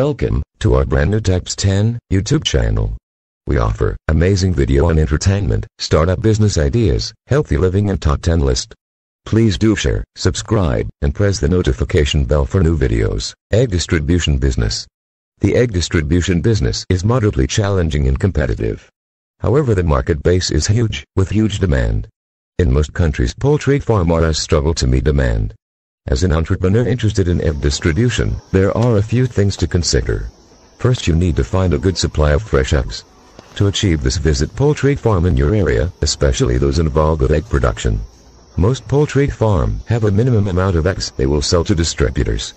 Welcome to our brand new Text10 YouTube channel. We offer amazing video on entertainment, startup business ideas, healthy living and top 10 list. Please do share, subscribe, and press the notification bell for new videos. Egg distribution business. The egg distribution business is moderately challenging and competitive. However, the market base is huge, with huge demand. In most countries, poultry farmers struggle to meet demand. As an entrepreneur interested in egg distribution, there are a few things to consider. First, you need to find a good supply of fresh eggs. To achieve this, visit poultry farm in your area, especially those involved with egg production. Most poultry farms have a minimum amount of eggs they will sell to distributors.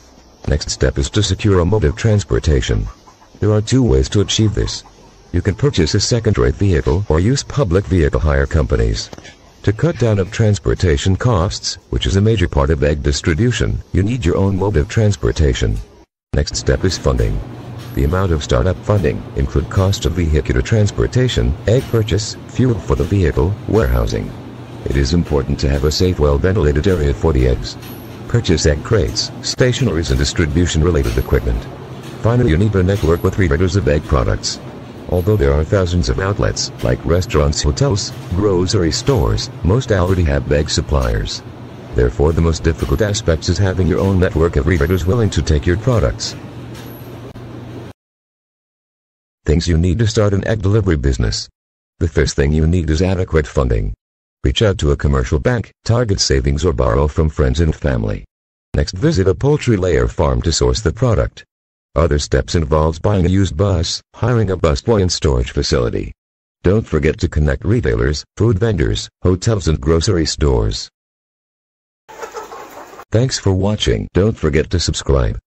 Next step is to secure a mode of transportation. There are two ways to achieve this. You can purchase a second-rate vehicle or use public vehicle hire companies. To cut down on transportation costs, which is a major part of egg distribution, you need your own mode of transportation. Next step is funding. The amount of startup funding include cost of vehicular transportation, egg purchase, fuel for the vehicle, warehousing. It is important to have a safe, well-ventilated area for the eggs. Purchase egg crates, stationaries and distribution-related equipment. Finally, you need a network with retailers of egg products. Although there are thousands of outlets, like restaurants, hotels, grocery stores, most already have egg suppliers. Therefore, the most difficult aspect is having your own network of retailers willing to take your products. Things you need to start an egg delivery business. The first thing you need is adequate funding. Reach out to a commercial bank, target savings or borrow from friends and family. Next, visit a poultry layer farm to source the product. Other steps involves buying a used bus, hiring a busboy and storage facility. Don't forget to connect retailers, food vendors, hotels and grocery stores. Thanks for watching. Don't forget to subscribe.